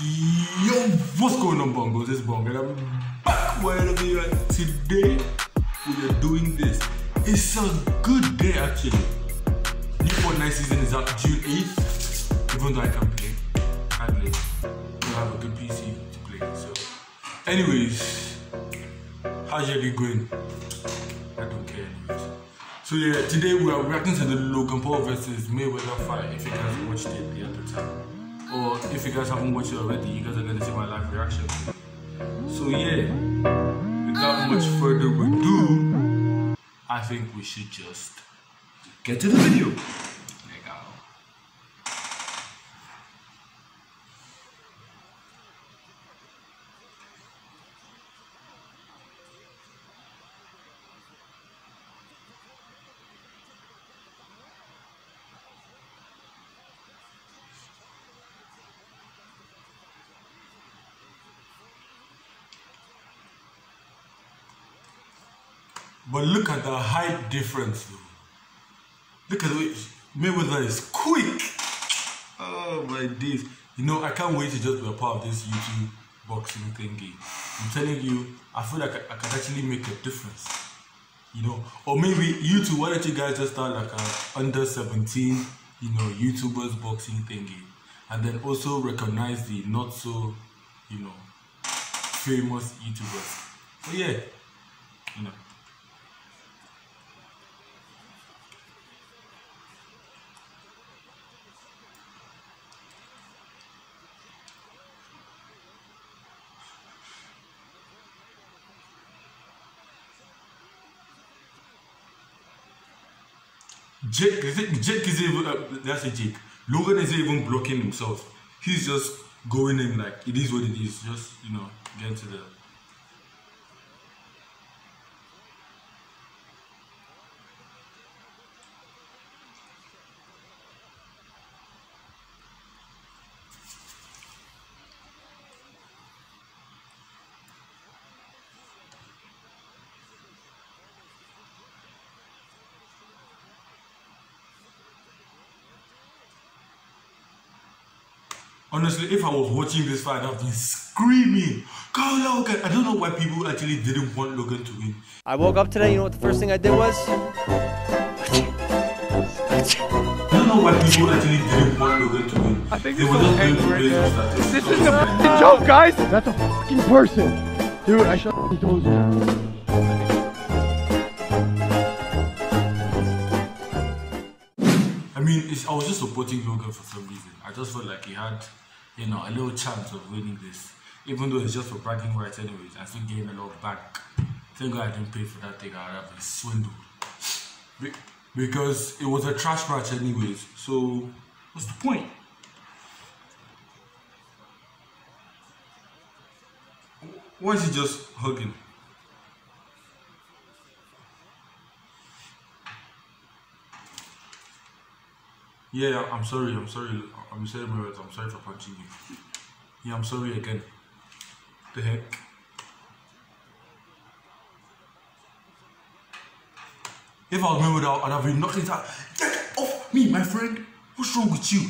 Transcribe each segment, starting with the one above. Yo, what's going on, Bongos? It's Bongo, and I'm back wherever you are. Today, we are doing this. It's a good day, actually. New Fortnite season is out June 8th. Even though I can play, I have a good PC to play. So, anyways, how's your day going? I don't care, anyways. So yeah, today we are reacting to the Logan Paul versus Mayweather fight. If you guys watched it the other time, or if you guys haven't watched it already, you guys are going to see my live reaction. So yeah, without much further ado, I think we should just get to the video. There you go. But look at the height difference, though. Look at the way Mayweather is quick. Oh my days. You know, I can't wait to just be a part of this YouTube boxing thingy. I'm telling you, I feel like I can actually make a difference. You know, or maybe you two, why don't you guys just start like a under 17, you know, YouTubers boxing thingy. And then also recognize the not so, you know, famous YouTubers. So yeah, you know. Jake, Logan isn't even blocking himself. He's just going in like, it is what it is, just, you know, get to the... Honestly, if I was watching this fight, I'd be screaming, "Go Logan!" I don't know why people actually didn't want Logan to win. I woke up today, you know what the first thing I did was? I don't know why people actually didn't want Logan to win. I think they were just doing the this is a f***ing joke, guys! That's a f***ing person! Dude, I shot f***ing told you. I mean, I was just supporting Logan for some reason. I just felt like he had, you know, a little chance of winning this, even though it's just for bragging rights anyways. I still gave a lot back. Thank God I didn't pay for that thing. I would have been swindled. Because it was a trash match anyways, so what's the point? Why is he just hugging? Yeah, I'm sorry, Mayweather, I'm sorry for punching you. Yeah, I'm sorry again. The heck? If I was Mayweather, I'd have been knocking it out. Get off me, my friend! What's wrong with you?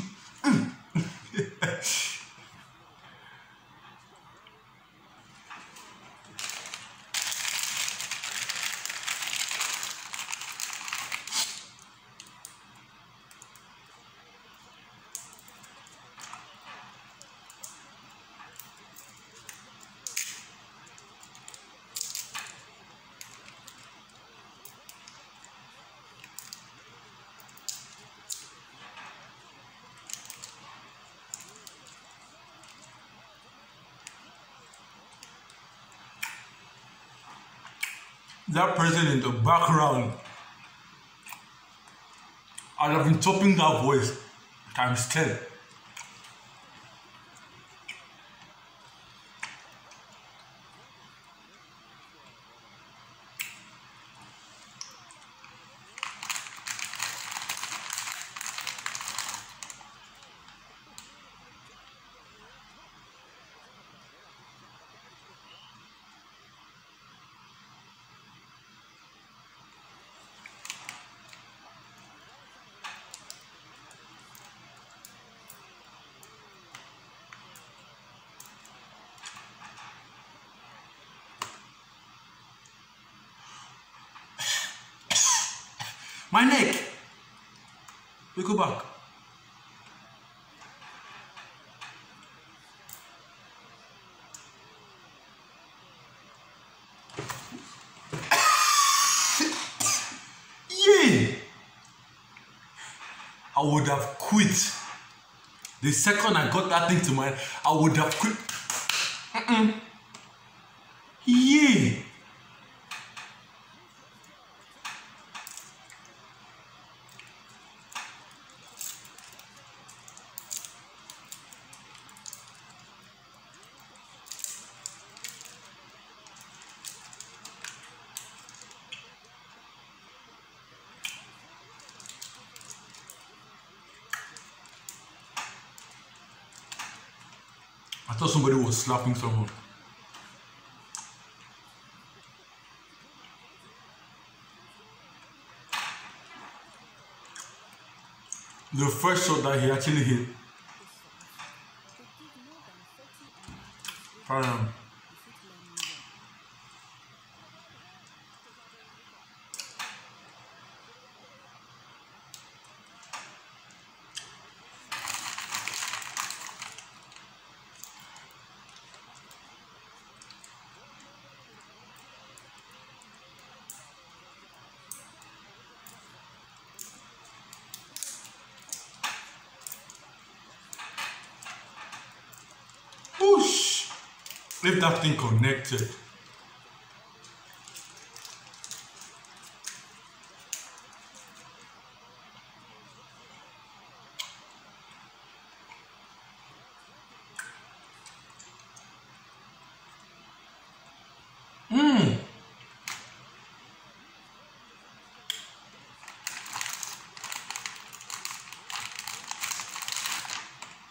That person in the background, I'd have been chopping that voice times 10. My neck. We go back. Yeah. I would have quit. The second I got that thing to my head, I would have quit. Yeah. I thought somebody was slapping someone. The first shot that he actually hit. If that thing connected.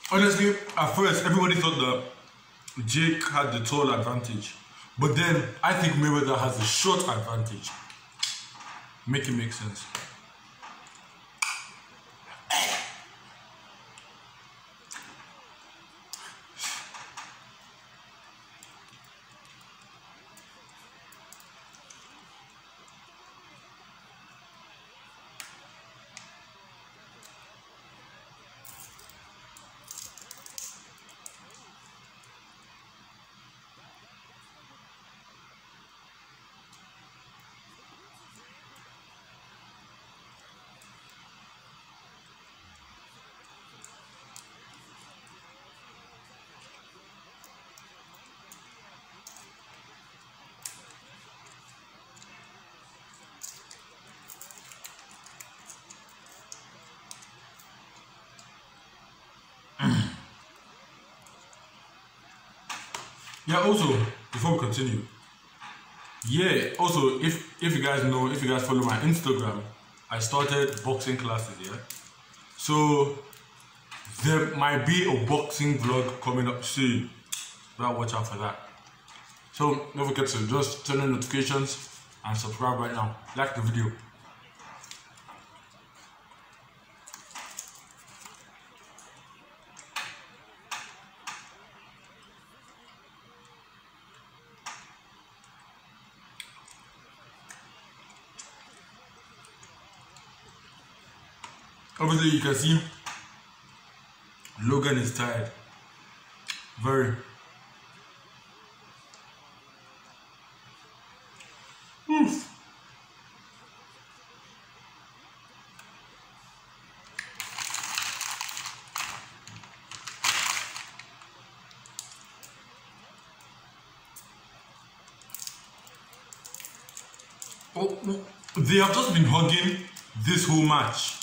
Honestly, at first everybody thought that Jake had the tall advantage, but then I think Mayweather has a short advantage. Make it make sense. Yeah, also, before we continue, yeah, also, if you guys know, if you guys follow my Instagram, I started boxing classes, yeah? So, there might be a boxing vlog coming up soon. Better watch out for that. So, don't forget to just turn on notifications and subscribe right now. Like the video. Obviously, you can see Logan is tired. Very. Oof. Oh, they have just been hugging this whole match.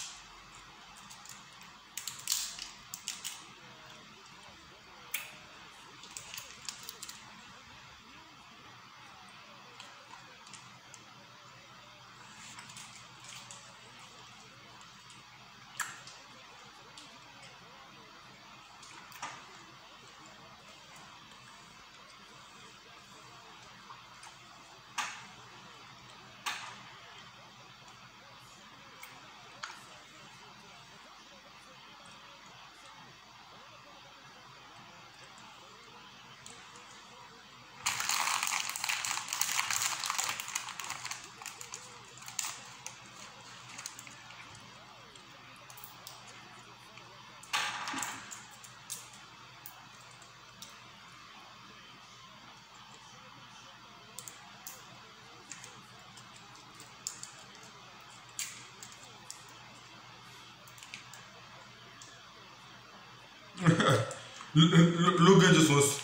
Logan just wants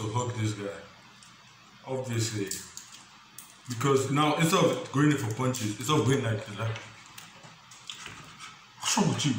to hug this guy, obviously, because now instead of going in for punches, instead of going like that, what's wrong with you?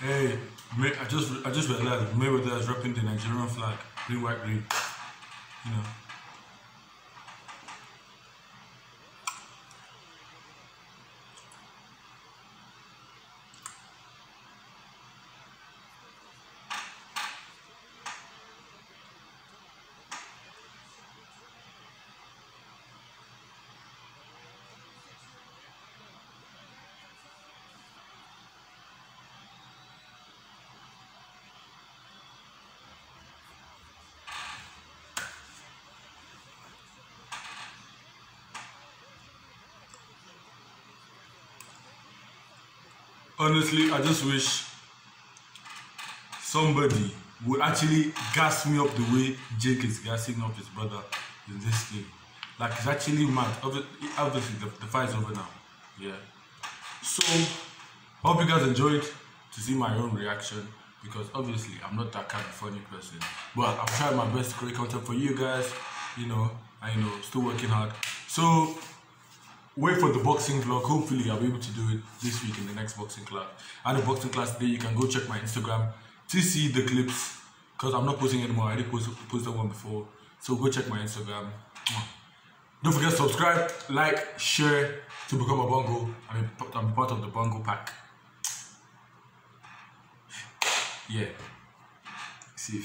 Hey, I just realized Mayweather is repping the Nigerian flag, green, white, green. You know. Honestly, I just wish somebody would actually gas me up the way Jake is gassing up his brother in this thing. Like, it's actually mad. Obviously, the fight is over now. Yeah. So, hope you guys enjoyed to see my own reaction, because obviously, I'm not that kind of funny person. But I've tried my best to create content for you guys. You know, still working hard. So, wait for the boxing vlog. Hopefully I'll be able to do it this week in the next boxing class. At the boxing class today, you can go check my Instagram to see the clips, because I'm not posting anymore. I already posted one before. So go check my Instagram. Don't forget to subscribe, like, share to become a bongo. I'm part of the bongo pack. Yeah. See you.